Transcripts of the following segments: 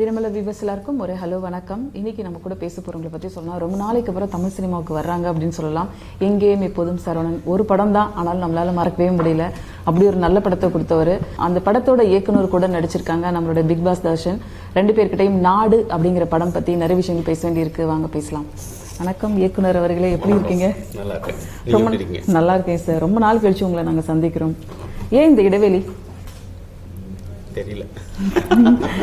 தினமல viewers எல்லாருக்கும் ஒரு hello வணக்கம் இன்னைக்கு நம்ம கூட பேச போறவங்கள பத்தி சொன்னா ரொம்ப நாளைக்கு அப்புறம் தமிழ் சினிமாவுக்கு வர்றாங்க அப்படினு சொல்லலாம் எங்கேயும் எப்போதும் சரவணன் ஒரு படம் தான் ஆனால் நம்மளால மறக்கவே முடியல அப்படி ஒரு நல்ல படத்தை கொடுத்தவர் அந்த படத்தோட இயக்குனர் கூட நடிச்சிருக்காங்க நம்மளோட பிக் பாஸ் தர்ஷன் ரெண்டு பேர்கிட்டயும் நாடு அப்படிங்கற படம் பத்தி நிறைய விஷயங்கள் பேச வேண்டியிருக்கு வாங்க பேசலாம் வணக்கம் இயக்குனர் அவர்களே எப்படி இருக்கீங்க நல்லா இருக்கேன் ரொம்ப நல்லா இருக்கேன் சார் ரொம்ப நாள் கழிச்சு உங்களை நாங்க சந்திக்கிறோம் ஏன் இந்த இடைவேளை தெரியல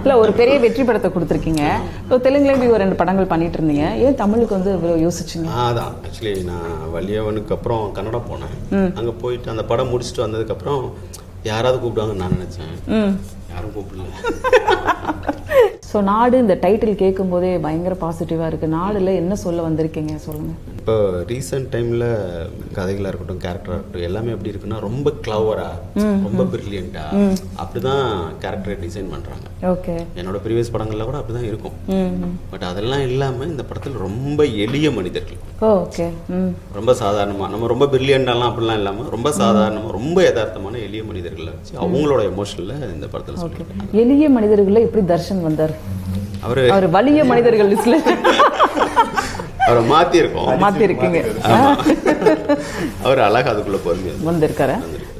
இல்ல ஒரு பெரிய வெற்றி படத்தை கொடுத்திருக்கீங்க சோ தெலுங்குல இப்படி ஒரு ரெண்டு படங்கள் பண்ணிட்டு இருந்தீங்க ஏன் தமிழுக்கு வந்து இவ்வளவு யோசிச்சீங்க அதான் एक्चुअली நான் வலியவனுக்கு அப்புறம் கன்னடா போனேன் அங்க போயிடு அந்த படம் முடிச்சிட்டு வந்ததுக்கு அப்புறம் யாராவது கூப்பிடுவாங்க நான் நினைச்சேன் யாரும் கூப்பிடல சோ நாடு இந்த டைட்டில் கேக்கும்போதே பயங்கர பாசிட்டிவா இருக்கு நாடுல என்ன சொல்ல வந்திருக்கீங்க சொல்லுங்க இப்போ ரீசன்ட் டைம்ல கதைகளா இருக்கட்டும் கரெக்டரா இருக்கட்டும் எல்லாமே எப்படி இருக்குன்னா ரொம்ப கிளவரா ரொம்ப பிரில்லியன்ட்டா அப்படிதான் கரெக்டரை டிசைன் பண்றாங்க ஓகே என்னோட ப்ரீவியஸ் படங்கள்ல கூட அப்படிதான் இருக்கும் பட் அதெல்லாம் இல்லாம இந்த படத்துல ரொம்ப எளிய மனிதர்கள் ஓகே ரொம்ப சாதாரணமா நம்ம ரொம்ப பிரில்லியன்ட்டாலாம் அப்படிலாம் இல்லாம ரொம்ப சாதாரணமா ரொம்ப யதார்த்தமான எளிய மனிதர்கள் அவங்களோட எமோஷனல்ல இந்த படத்துல சொல்லிருக்காங்க எளிய மனிதர்களே இப்படி தர்ஷன் வந்தார் அவரு அவர் வலிய மனிதர்கள் லிஸ்ட்ல அவரை மாத்திருக்கீங்க அவர் அழகா அதுக்குள்ள போறீங்க வந்திருக்காரு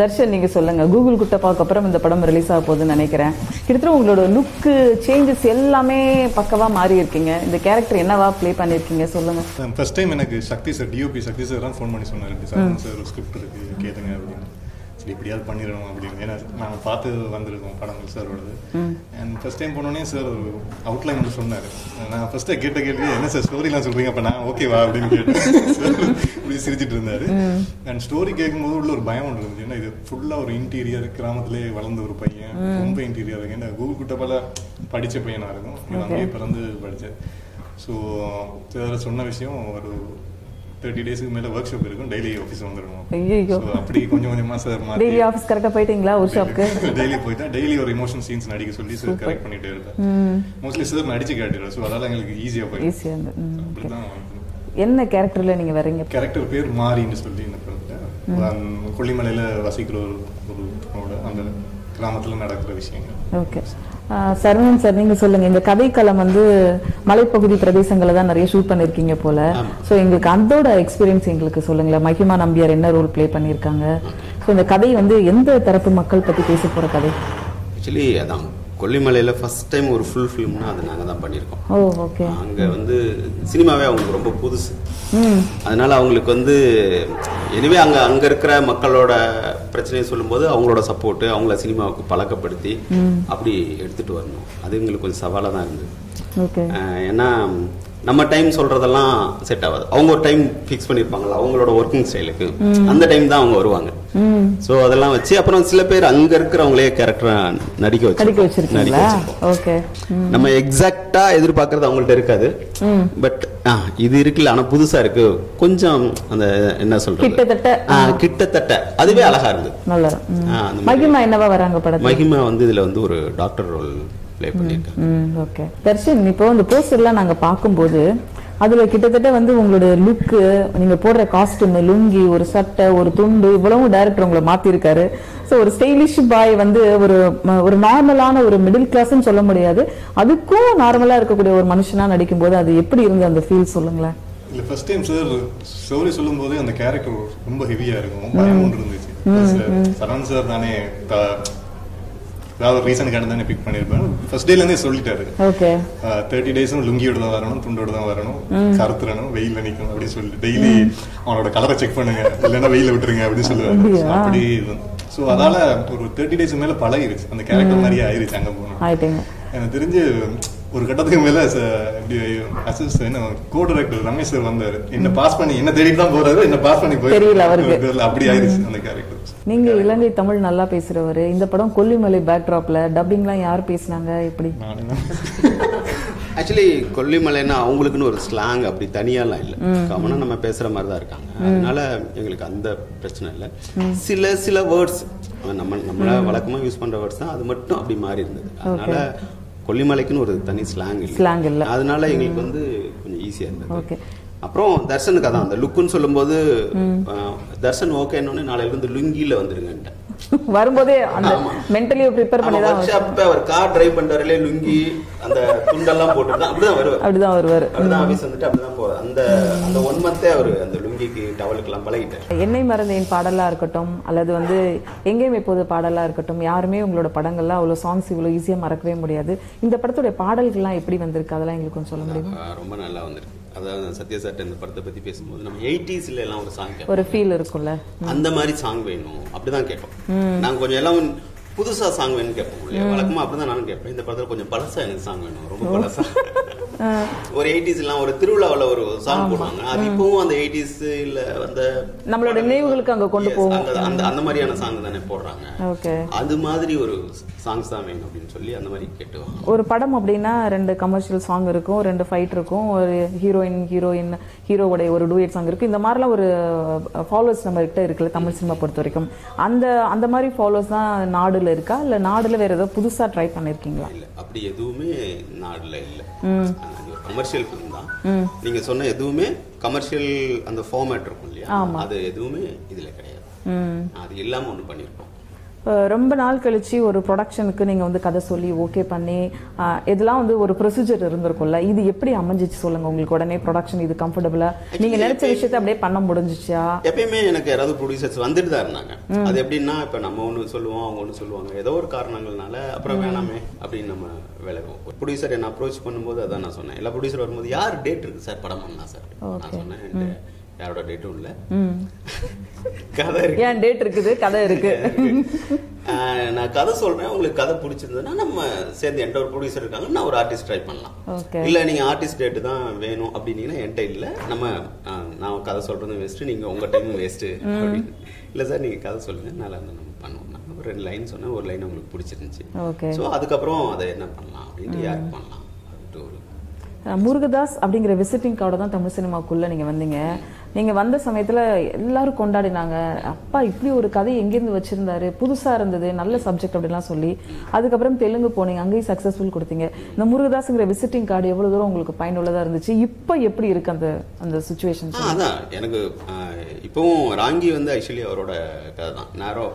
தர்ஷன் நீங்க சொல்லுங்க கூகுள் குட்டப்பாக்கு அப்புறம் இந்த படம் ரிலீஸ் ஆக போகுதுன்னு நினைக்கிறேன் கிட்டத்தட்ட உங்களோட லுக்கு சேஞ்சஸ் எல்லாமே பக்கவா மாறி இருக்கீங்க இந்த கேரக்டர் என்னவா ப்ளே பண்ணிருக்கீங்க சொல்லுங்க ஃபர்ஸ்ட் டைம் எனக்கு சக்தி சார் டிஓபி சக்தி சார் தான் ஃபோன் பண்ணி சொன்னாரு சார் ஒரு ஸ்கிரிப்ட் இருக்கு கேளுங்க அப்படின்னு சரி இப்படியாவது பண்ணிடணும் அப்படின்னு ஏன்னா நாங்கள் பார்த்து வந்திருக்கோம் படங்கள் சாரோடது அண்ட் ஃபர்ஸ்ட் டைம் போனோடனே சார் அவுட்லைன் வந்து சொன்னார் நான் ஃபர்ஸ்ட்டு கேட்ட கேள்வி என்ன சார் ஸ்டோரிலாம் சொல்கிறீங்க அப்போ நான் ஓகேவா அப்படின்னு கேட்டேன் இப்படி சிரிச்சிட்டு இருந்தார் அண்ட் ஸ்டோரி கேட்கும்போது உள்ள ஒரு பயம் ஒன்று இருந்துச்சு ஏன்னா இது ஃபுல்லாக ஒரு இன்டீரியர் கிராமத்திலே வளர்ந்த ஒரு பையன் ரொம்ப இன்டீரியர் இருக்கு ஏன்னா கூகுள் குட்டப்பால படித்த பையனாக இருக்கும் நான் அங்கேயே பிறந்து படித்தேன் ஸோ சார் சொன்ன விஷயம் ஒரு 30 டேஸ்க்கு மேல வர்க் ஷாப் இருக்கும் டெய்லி ஆபீஸ் வந்துறோம் ஐயோ சோ அப்படி கொஞ்சம் கொஞ்சமா சார் மாத்தி டெய்லி ஆபீஸ் கரெக்ட்டா போய்ட்டீங்களா வர்க் ஷாப்க்கு டெய்லி போய்ட்டா டெய்லி ஒரு இமோஷன் சீன்ஸ் நடிக்க சொல்லி சார் கரெக்ட் பண்ணிட்டே இருந்தேன் மோஸ்ட்லி சார் நடிச்சு காட்டிடுறோம் சோ அதனால உங்களுக்கு ஈஸியா போய் ஈஸியா இருந்து என்ன கரெக்டர்ல நீங்க வரீங்க கரெக்டர் பேர் மாரின்னு சொல்லி என்ன பண்றேன் கொல்லிமலையில வசிக்கிற ஒரு அந்த கிராமத்துல நடக்கிற விஷயங்கள் ஓகே சரவணன் சார் நீங்க சொல்லுங்க இந்த கதைக்களம் வந்து மலைப்பகுதி பிரதேசங்களை தான் நிறைய ஷூட் பண்ணிருக்கீங்க போல ஸோ எங்களுக்கு அதோட எக்ஸ்பீரியன்ஸ் எங்களுக்கு சொல்லுங்களேன் மகிமா நம்பியார் என்ன ரோல் பிளே பண்ணியிருக்காங்க ஸோ இந்த கதை வந்து எந்த தரப்பு மக்கள் பத்தி பேச போற கதை ஆக்சுவலி அதான் கொல்லிமலையில ஃபர்ஸ்ட் டைம் ஒரு ஃபுல் ஃபிலிம்னா அது நாங்கள் தான் பண்ணியிருக்கோம் ஓ ஓகே அங்கே வந்து சினிமாவே அவங்களுக்கு ரொம்ப புதுசு அதனால அவங்களுக்கு வந்து எனவே அங்கே அங்கே இருக்கிற மக்களோட பிரச்சனையை சொல்லும்போது அவங்களோட சப்போர்ட்டு அவங்கள சினிமாவுக்கு பழக்கப்படுத்தி அப்படி எடுத்துகிட்டு வரணும் அது எங்களுக்கு கொஞ்சம் சவாலாக தான் இருந்தது ஓகே ஏன்னா நம்ம டைம் சொல்றதெல்லாம் செட் ஆகாது அவங்க ஒரு டைம் ஃபிக்ஸ் பண்ணியிருப்பாங்களா அவங்களோட ஒர்க்கிங் ஸ்டைலுக்கு அந்த டைம் தான் அவங்க வருவாங்க ஸோ அதெல்லாம் வச்சு அப்புறம் சில பேர் அங்கே இருக்கிறவங்களே கேரக்டரை நடிக்க வச்சிருக்கோம் நம்ம எக்ஸாக்டா எதிர்பார்க்கறது அவங்கள்ட்ட இருக்காது பட் இது இருக்குல்ல ஆனால் புதுசா இருக்கு கொஞ்சம் அந்த என்ன சொல்றது கிட்டத்தட்ட அதுவே அழகா இருந்தது மகிமா என்னவா வராங்க படம் மகிமா வந்து இதுல வந்து ஒரு டாக்டர் ரோல் ப்ளே பண்ணிருக்காங்க ஓகே தர்ஷன் இப்போ இந்த போஸ்டர்லாம் நாங்க பாக்கும்போது அதுல கிட்டத்தட்ட வந்து உங்களோட லுக் நீங்க போடுற காஸ்டியூம் லுங்கி ஒரு சட்டை ஒரு துண்டு இவ்வளவும் டைரக்டர் உங்களை மாத்திருக்காரு ஸோ ஒரு ஸ்டைலிஷ் பாய் வந்து ஒரு நார்மலான ஒரு மிடில் கிளாஸ்ன்னு சொல்ல முடியாது அதுக்கும் நார்மலா இருக்கக்கூடிய ஒரு மனுஷனா நடிக்கும் போது அது எப்படி இருந்து அந்த ஃபீல் சொல்லுங்களேன் இல்ல ஃபர்ஸ்ட் டைம் சார் ஸ்டோரி சொல்லும் போது அந்த கேரக்டர் ரொம்ப ஹெவியா இருக்கும் பயமும் இருந்துச்சு சரண் சார் தானே ஏதாவது ரீசன் கண்டதானே பிக் பண்ணியிருப்பேன் ஃபர்ஸ்ட் டேலேருந்தே சொல்லிட்டாரு ஓகே 30 டேஸும் லுங்கியோட தான் வரணும் துண்டோட தான் வரணும் கருத்துறணும் வெயிலில் நிற்கணும் அப்படின்னு சொல்லிட்டு டெய்லி அவனோட கலரை செக் பண்ணுங்க இல்லைன்னா வெயில விட்டுருங்க அப்படின்னு சொல்லுவாங்க அப்படி ஸோ அதனால ஒரு 30 டேஸ் மேலே பழகிருச்சு அந்த கேரக்டர் மாதிரியே ஆயிருச்சு அங்கே போகணும் எனக்கு தெரிஞ்சு ஒரு கட்டத்துக்கு மேலே என்ன கோ டைரக்டர் ரமேஷ் சார் வந்தாரு என்ன பாஸ் பண்ணி என்ன தேடிட்டு தான் போறாரு என்ன பாஸ் பண்ணி போயிருக்கு அப்படி ஆயிருச்சு அந்த கேரக்டர் நீங்க இலங்கை தமிழ் நல்லா பேசுறவரு இந்த படம் கொல்லிமலை பேக்ட்ராப்ல டப்பிங்லாம் யார் பேசினாங்க எப்படி ஆக்சுவலி கொல்லிமலைன்னா அவங்களுக்குன்னு ஒரு ஸ்லாங் அப்படி தனியாலாம் இல்லை காமனா நம்ம பேசுற மாதிரி தான் இருக்காங்க அதனால எங்களுக்கு அந்த பிரச்சனை இல்லை சில வேர்ட்ஸ் நம்மள வழக்கமா யூஸ் பண்ற வேர்ட்ஸ் தான் அது மட்டும் அப்படி மாறி இருந்தது அதனால கொல்லிமலைக்குன்னு ஒரு தனி ஸ்லாங் இல்லை அதனால எங்களுக்கு வந்து கொஞ்சம் ஈஸியா இருந்தது அப்புறம் தர்ஷனுக்கு அதான் அந்த லுக்குன்னு சொல்லும்போது தர்ஷன் ஓகேன்னு நாளையிலிருந்து லுங்கியில வந்துருங்கன்ட்டேன் வரும்போதே அந்த மென்டலி ப்ரிப்பேர் பண்ணி தான் வர்க்ஷாப் அவர் கார் டிரைவ் பண்றதுல லுங்கி அந்த துண்டெல்லாம் போட்டுட்டு அப்படிதான் வருவார் அப்படிதான் ஆபீஸ் வந்துட்டு அப்படிதான் போறார் அந்த அந்த 1 மந்தே அவர் அந்த லுங்கிக்கு டவலுக்குலாம் பழகிட்டார் என்னை மறந்தேன் பாடலா இருக்கட்டும் அல்லது வந்து எங்கேயும் இப்போது பாடலா இருக்கட்டும் யாருமே உங்களோட படங்கள்லாம் அவ்வளவு சாங்ஸ் இவ்வளவு ஈஸியா மறக்கவே முடியாது இந்த படத்தோட பாடல்கள்லாம் எப்படி வந்திருக்கு அதெல்லாம் உங்களுக்கு கொஞ்சம் சொல்ல முடியுமா ரொம்ப நல்லா வந்திருக்கு அதாவது சத்யா சார் இந்த படத்தை பத்தி பேசும்போது நம்ம 80sல எல்லாம் ஒரு சாங் ஒரு ஃபீல் இருக்கும்ல அந்த மாதிரி சாங் வேணும் அப்படிதான் கேட்போம் நான் கொஞ்சம் எல்லாம் புதுசா சாங் வேணும் கேட்போம் இல்லையா வழக்கமா அப்படிதான் நானும் கேட்பேன் இந்த படத்துல கொஞ்சம் பழசா எனக்கு சாங் வேணும் ரொம்ப பழசா ஒரு 80sல ஒரு திருவிழாவுல ஒரு சாங் போடுவாங்க அது இப்பவும் அந்த 80sல அந்த நம்மளோட நினைவுகளுக்கு அங்க கொண்டு போவோம் அந்த அந்த மாதிரியான சாங் தானே போடுறாங்க ஓகே அது மாதிரி ஒரு சாங்ஸ் தான் வேணும் அப்படினு சொல்லி அந்த மாதிரி கேட்டுவாங்க ஒரு படம் அப்படினா ரெண்டு கமர்ஷியல் சாங் இருக்கும் ரெண்டு ஃபைட் இருக்கும் ஒரு ஹீரோயின் ஹீரோவோட ஒரு டூயட் சாங் இருக்கும் இந்த மாதிரிலாம் ஒரு ஃபாலோவர்ஸ் நம்ம கிட்ட இருக்குல தமிழ் சினிமா பொறுத்த வரைக்கும் அந்த அந்த மாதிரி ஃபாலோவர்ஸ் தான் நாடுல இருக்கா இல்ல நாடுல வேற ஏதோ புதுசா ட்ரை பண்ணிருக்கீங்களா இல்ல அப்படி எதுவுமே நாடுல இல்ல கமர்ஷியல் ஃபிலிம் தான் நீங்க சொன்ன எதுவுமே கமர்ஷியல் அந்த ஃபார்மேட் இருக்கும் இல்லையா அது எதுவுமே இதுல கிடையாது அது எல்லாமே ஒன்னு பண்ணிருக்கோம் ரொம்ப நாள் கழிச்சு ஒரு ப்ரொடக்ஷனுக்கு நீங்கள் வந்து கதை சொல்லி ஓகே பண்ணி இதெல்லாம் வந்து ஒரு ப்ரொசீஜர் இருந்திருக்கும்ல இது எப்படி அமைஞ்சிச்சு சொல்லுங்கள் உங்களுக்கு உடனே ப்ரொடக்ஷன் இது கம்ஃபர்டபுளாக நீங்கள் நினைச்ச விஷயத்தை அப்படியே பண்ண முடிஞ்சிச்சா எப்பயுமே எனக்கு யாராவது ப்ரொடியூசர்ஸ் வந்துட்டு தான் இருந்தாங்க அது எப்படின்னா இப்போ நம்ம ஒன்று சொல்லுவோம் அவங்க ஒன்று சொல்லுவாங்க ஏதோ ஒரு காரணங்கள்னால அப்புறம் வேணாமே அப்படின்னு நம்ம விலகுவோம் ப்ரொடியூசர் என்ன அப்ரோச் பண்ணும்போது அதான் நான் சொன்னேன் எல்லா ப்ரொடியூசர் வரும்போது யார் டேட் இருக்குது சார் படம் பண்ணலாம் சார் நான் சொன்னேன் யாரோட டேட்டும் இல்லை கதை இருக்கு ஏன் டேட் இருக்குது கதை இருக்கு நான் கதை சொல்றேன் உங்களுக்கு கதை பிடிச்சிருந்ததுன்னா நம்ம சேர்ந்து என்கிட்ட ஒரு ப்ரொடியூசர் இருக்காங்க நான் ஒரு ஆர்டிஸ்ட் ட்ரை பண்ணலாம் இல்லை நீங்கள் ஆர்டிஸ்ட் டேட்டு தான் வேணும் அப்படின்னீங்கன்னா என்கிட்ட இல்லை நம்ம நான் கதை சொல்றதும் வேஸ்ட்டு நீங்கள் உங்கள் டைமும் வேஸ்ட்டு அப்படின்னு இல்லை சார் நீங்கள் கதை சொல்லுங்கள் நல்லா இருந்தால் நம்ம பண்ணுவோம் நான் ஒரு 2 லைன் சொன்னேன் ஒரு லைன் உங்களுக்கு பிடிச்சிருந்துச்சி ஸோ அதுக்கப்புறம் அதை என்ன பண்ணலாம் அப்படின்ட்டு யாருக்கு பண்ணலாம் அப்படின்ட்டு ஒரு முருகதாஸ் அப்படிங்கிற விசிட்டிங் கார்டை தான் தமிழ் சினிமாவுக்குள்ளே நீங்கள் வந்தீங்க நீங்கள் வந்த சமயத்தில் எல்லாரும் கொண்டாடினாங்க அப்பா இப்படி ஒரு கதை எங்கேருந்து வச்சுருந்தாரு புதுசாக இருந்தது நல்ல சப்ஜெக்ட் அப்படிலாம் சொல்லி அதுக்கப்புறம் தெலுங்கு போனீங்க அங்கேயும் சக்ஸஸ்ஃபுல் கொடுத்தீங்க இந்த முருகதாஸுங்கிற விசிட்டிங் கார்டு எவ்வளோ தூரம் உங்களுக்கு பயனுள்ளதாக இருந்துச்சு இப்போ எப்படி இருக்கு அந்த அந்த சுச்சுவேஷன் அதான் எனக்கு இப்போவும் ராங்கி வந்து ஆக்சுவலி அவரோட கதை தான் நேரம்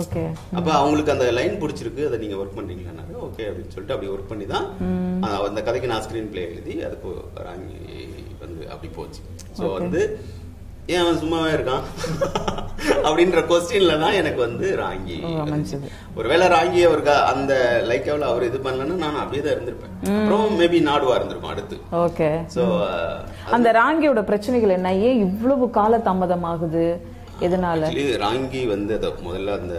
ஓகே அப்ப அவங்களுக்கு அந்த லைன் பிடிச்சிருக்கு அதை நீங்க ஒர்க் பண்றீங்களானாரு ஓகே அப்படின்னு சொல்லிட்டு அப்படி ஒர்க் பண்ணி தான் அந்த கதைக்கு நான் ஸ்கிரீன் பிளே எழுதி அதுக்கு ராங்கி வந்து அப்படி போச்சு ஸோ வந்து ஏன் அவன் சும்மாவே இருக்கான் அப்படின்ற கொஸ்டின்ல தான் எனக்கு வந்து ராங்கி ஒருவேளை ராங்கி அவருக்கு அந்த லைக்காவில் அவர் இது பண்ணலன்னா நான் அப்படியே தான் இருந்திருப்பேன் அப்புறம் மேபி நாடுவா இருந்திருப்பேன் அடுத்து ஓகே ஸோ அந்த ராங்கியோட பிரச்சனைகள் என்ன ஏன் இவ்வளவு கால தாமதம் ஆகுது எதனால ராங்கி வந்து அதை முதல்ல அந்த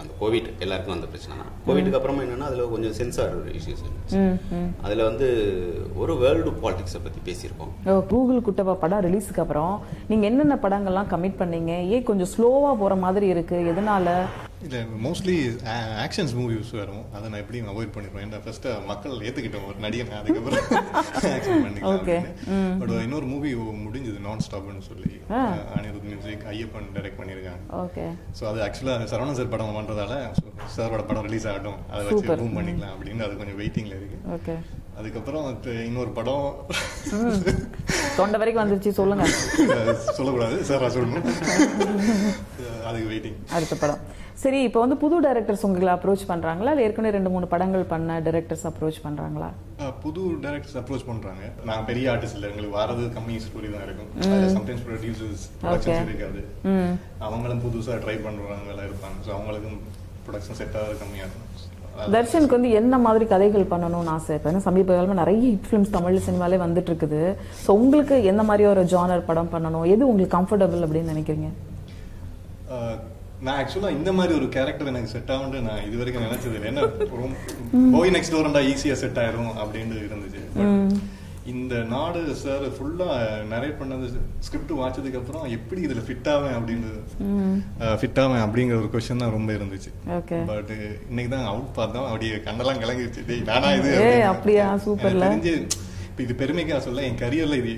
அந்த கோவிட் எல்லாருக்கும் அந்த பிரச்சனை தான் கோவிட்க்கு அப்புறமா என்னன்னா அதில் கொஞ்சம் சென்சார் இஷ்யூஸ் இருந்துச்சு அதில் வந்து ஒரு வேர்ல்டு பாலிடிக்ஸை பற்றி பேசியிருக்கோம் கூகுள் குட்டவா படம் ரிலீஸுக்கு அப்புறம் நீங்கள் என்னென்ன படங்கள்லாம் கமிட் பண்ணீங்க ஏன் கொஞ்சம் ஸ்லோவாக போகிற மாதிரி இருக்குது எதனால இல்லை மோஸ்ட்லி ஆக்ஷன்ஸ் மூவிஸ் வரும் அதை நான் எப்படியும் அவாய்ட் பண்ணிடுவேன் ஏன்னா ஃபர்ஸ்ட்டு மக்கள் ஏற்றுக்கிட்டோம் ஒரு நடிகை அதுக்கப்புறம் ஆக்ஷன் பண்ணிக்கலாம் பட் இன்னொரு மூவி முடிஞ்சது நான் ஸ்டாப்னு சொல்லி அனிருத் மியூசிக் ஐயப்பன் டைரக்ட் பண்ணியிருக்காங்க ஓகே ஸோ அது ஆக்சுவலாக சரவணன் சார் படம் பண்ணுறதால சாரோட படம் ரிலீஸ் ஆகட்டும் அதை வச்சு மூவ் பண்ணிக்கலாம் அப்படின்னு அது கொஞ்சம் வெயிட்டிங்கில் இருக்குது ஓகே அதுக்கப்புறம் இன்னொரு படம் தொண்டை வரைக்கும் வந்துருச்சு சொல்லுங்க சொல்லக்கூடாது சார் சொல்லுங்க அதுக்கு வெயிட்டிங் அடுத்த படம் சரி இப்போ வந்து புது டைரக்டர்ஸ் உங்களை அப்ரோச் பண்ணுறாங்களா இல்லை ஏற்கனவே 2-3 படங்கள் பண்ண டைரக்டர்ஸ் அப்ரோச் பண்ணுறாங்களா புது டைரக்டர்ஸ் அப்ரோச் பண்ணுறாங்க நான் பெரிய ஆர்டிஸ்ட் இல்லை எங்களுக்கு வரது கம்மி ஸ்டோரி தான் இருக்கும் சம்டைம்ஸ் ப்ரொடியூசர்ஸ் ப்ரொடக்ஷன்ஸ் இருக்காது அவங்களும் புதுசாக ட்ரை பண்ணுறவங்களாம் இருப்பாங்க ஸோ அவங்களுக்கும் ப்ரொடக்ஷன் செட் ஆகிறது கம்மியாக இருக்கும் தர்ஷனுக்கு வந்து என்ன மாதிரி கதைகள் பண்ணணும்னு ஆசை இப்போ ஏன்னா சமீப காலமாக நிறைய ஹிட் ஃபிலிம்ஸ் தமிழ் சினிமாலே வந்துட்டு இருக்குது ஸோ உங்களுக்கு எந்த மாதிரி ஒரு ஜானர் படம் பண்ணணும் எது உங்களுக்கு கம்ஃபர்டபுள் அப்படின்னு நினைக்கிறீங்க நான் ஆக்சுவலாக இந்த மாதிரி ஒரு கேரக்டர் எனக்கு செட் ஆகும்னு நான் இது வரைக்கும் நினைச்சது இல்லை ஏன்னா போய் நெக்ஸ்ட் டோர் இருந்தால் ஈஸியாக செட் ஆயிரும் அப்படின்னு இருந்துச்சு இந்த நாடு சார் ஃபுல்லாக நரேட் பண்ணது ஸ்கிரிப்ட் வாட்சதுக்கு அப்புறம் எப்படி இதில் ஃபிட் ஆவேன் அப்படிங்கிற ஒரு கொஸ்டின் தான் ரொம்ப இருந்துச்சு பட் இன்னைக்கு தான் அவுட் பார்த்தோம் அப்படியே கண்ணெல்லாம் கலங்கிருச்சு அப்படியே தெரிஞ்சு இது பெருமைக்கா சொல்ல என் கரியர்ல இது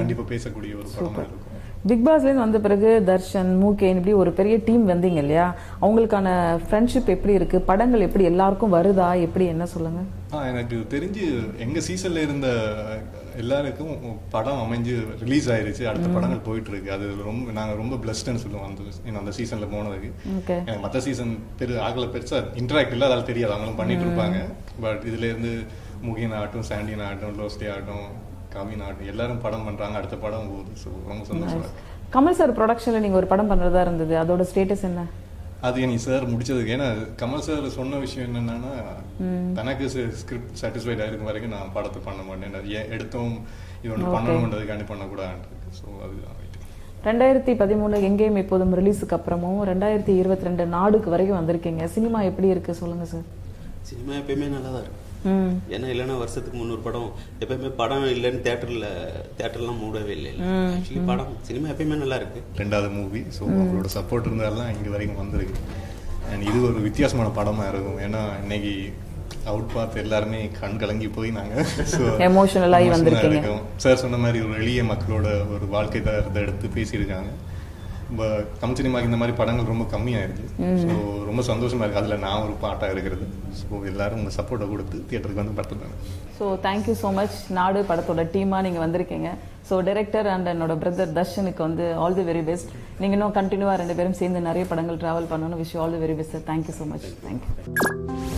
கண்டிப்பா பேசக்கூடிய ஒரு படமா இருக்கும். பிக் பாஸ்ல இருந்து வந்த பிறகு தர்ஷன் மூகே இப்படி ஒரு பெரிய டீம் வந்தீங்க இல்லையா, அவங்களுக்கான ஃப்ரெண்ட்ஷிப் எப்படி இருக்கு, படங்கள் எப்படி எல்லாருக்கும் வருதா, எப்படி என்ன சொல்லுங்க? எனக்கு தெரிஞ்சு எங்க சீசன்ல இருந்த எல்லாருக்கும் படம் அமைஞ்சு ரிலீஸ் ஆயிருச்சு, அடுத்த படங்கள் போயிட்டு இருக்கு. அது ரொம்ப நாங்கள் ரொம்ப பிளஸ்ட்னு சொல்லுவோம் அந்த அந்த சீசன்ல போனதுக்கு. எனக்கு மற்ற சீசன் ஆகல பெருசா இன்டராக்ட் இல்லை, அதால் தெரியாது, அவங்களும் பண்ணிட்டு இருப்பாங்க. பட் இதுல இருந்து முகின் ஆகட்டும், சாண்டின் ஆகட்டும், லோஸ்டே ஆகட்டும், காமினாட்டும் எல்லாரும் படம் பண்றாங்க, அடுத்த படம் போகுது. ஸோ ரொம்ப சந்தோஷமா இருக்கு. கமல் சார் ப்ரொடக்ஷன்ல நீங்க ஒரு படம் பண்றதா இருந்தது, அதோட ஸ்டேட்டஸ் என்ன? அது நீ சார் முடிச்சதுக்கு ஏன்னா கமல் சார் சொன்ன விஷயம் என்னன்னா தனக்கு ஸ்கிரிப்ட் சாட்டிஸ்ஃபைட் ஆயிருக்கும் வரைக்கும் நான் படத்தை பண்ண மாட்டேன், எடுத்தோம் இது ஒன்று பண்ணணுன்றதுக்காண்டி பண்ணக்கூடாது. ஸோ அதுதான் 2013 எங்கேயும் எப்போதும் ரிலீஸுக்கு அப்புறமும் 2022 நாடுக்கு வரைக்கும் வந்திருக்கீங்க. சினிமா எப்படி இருக்கு சொல்லுங்க சார்? சினிமா எப்பயுமே நல்லா தான் இருக்கு. ஏன்னா இல்லைன்னா வருஷத்துக்கு 300 படம் எப்பயுமே படம் இல்லைன்னு தேட்டர்லாம் மூடவே இல்லை. ஆக்சுவலி படம் சினிமா எப்பயுமே நல்லா இருக்கு. ரெண்டாவது மூவி, ஸோ அவங்களோட சப்போர்ட் இருந்தாலும் இங்கே வரைக்கும் வந்திருக்கு. அண்ட் இது ஒரு வித்தியாசமான படமாக இருக்கும். ஏன்னா இன்னைக்கு அவுட் பார்த்து எல்லாருமே கண் கலங்கி போய் நாங்கள் எமோஷனலாகி வந்திருக்கோம். சார் சொன்ன மாதிரி ஒரு எளிய மக்களோட ஒரு வாழ்க்கை தரத்தை எடுத்து பேசியிருக்காங்க. தமிழ் சினிமாவுக்கு இந்த மாதிரி படங்கள் ரொம்ப கம்மியாயிருக்கு. ஸோ ரொம்ப சந்தோஷமா இருக்கு அதில் நான் ஒரு பாட்டாக இருக்கிறது. ஸோ எல்லாரும் உங்கள் சப்போர்ட்டை கொடுத்து தியேட்டருக்கு வந்து படுத்துருக்காங்க. So thank you so much. நாடு படத்தோட டீமாக நீங்கள் வந்திருக்கீங்க. ஸோ டைரக்டர் அண்ட் என்னோட பிரதர் தர்ஷனுக்கு ஆல் தி வெரி பெஸ்ட். நீங்கள் இன்னும் கண்டினியூவாக 2 பேரும் சேர்ந்து நிறைய படங்கள் ட்ராவல் பண்ணணும். Wish all the very best sir. Thank you so much. Thank you.